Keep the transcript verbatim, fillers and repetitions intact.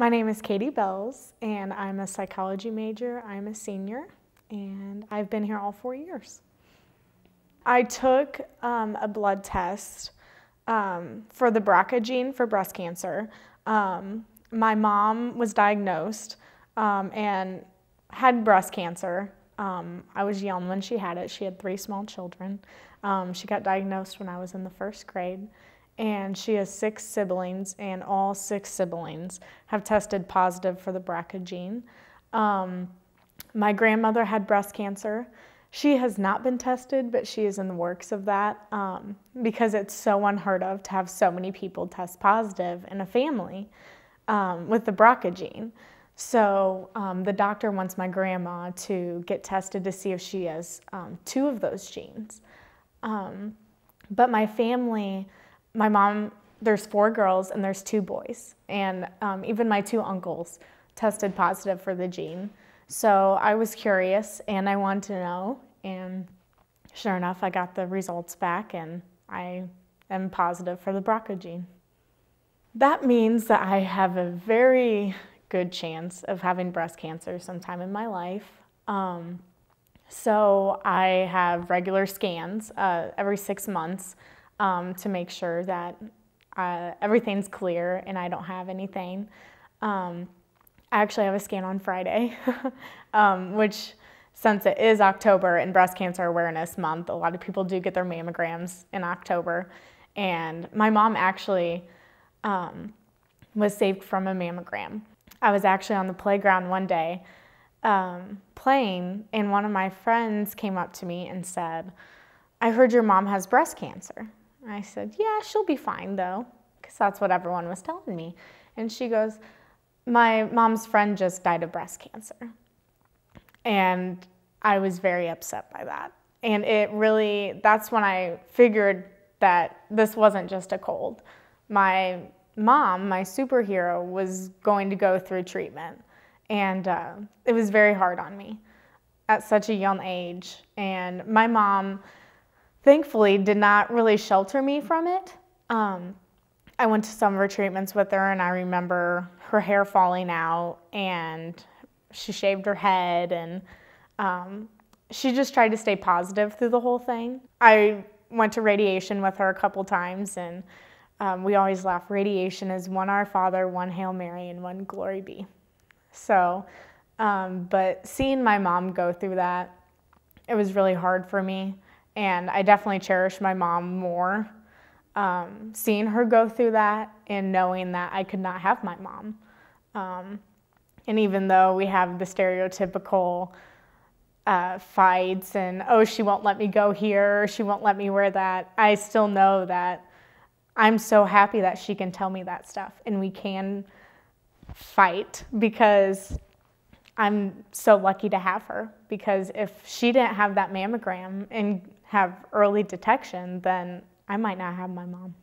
My name is Katie Belz, and I'm a psychology major. I'm a senior, and I've been here all four years. I took um, a blood test um, for the B R C A gene for breast cancer. Um, my mom was diagnosed um, and had breast cancer. Um, I was young when she had it. She had three small children. Um, she got diagnosed when I was in the first grade. And she has six siblings, and all six siblings have tested positive for the B R C A gene. Um, my grandmother had breast cancer. She has not been tested, but she is in the works of that um, because it's so unheard of to have so many people test positive in a family um, with the B R C A gene. So um, the doctor wants my grandma to get tested to see if she has um, two of those genes. Um, but my family, My mom, there's four girls and there's two boys, and um, even my two uncles tested positive for the gene. So I was curious and I wanted to know, and sure enough, I got the results back and I am positive for the B R C A gene. That means that I have a very good chance of having breast cancer sometime in my life. Um, so I have regular scans uh, every six months. Um, to make sure that uh, everything's clear and I don't have anything. Um, I actually have a scan on Friday, um, which since it is October and Breast Cancer Awareness Month, a lot of people do get their mammograms in October. And my mom actually um, was saved from a mammogram. I was actually on the playground one day um, playing, and one of my friends came up to me and said, "I heard your mom has breast cancer." I said, "Yeah, she'll be fine though," because that's what everyone was telling me. And she goes, "My mom's friend just died of breast cancer." And I was very upset by that. And it really, that's when I figured that this wasn't just a cold. My mom, my superhero, was going to go through treatment. And uh, it was very hard on me at such a young age. And my mom, thankfully, did not really shelter me from it. Um, I went to some of her treatments with her, and I remember her hair falling out, and she shaved her head, and um, she just tried to stay positive through the whole thing. I went to radiation with her a couple times, and um, we always laugh, radiation is one Our Father, one Hail Mary, and one Glory Be. So, um, but seeing my mom go through that, it was really hard for me. And I definitely cherish my mom more, um, seeing her go through that and knowing that I could not have my mom. Um, and even though we have the stereotypical uh, fights and, oh, she won't let me go here, she won't let me wear that, I still know that I'm so happy that she can tell me that stuff and we can fight, because I'm so lucky to have her, because if she didn't have that mammogram and have early detection, then I might not have my mom.